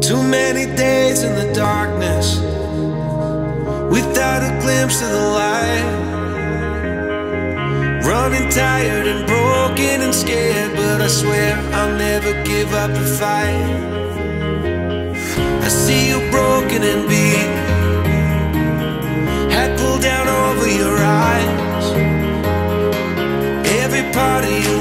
Too many days in the darkness, without a glimpse of the light. Running tired and broken and scared, but I swear I'll never give up the fight. I see you broken and beat, hat pulled down over your eyes. Every part of you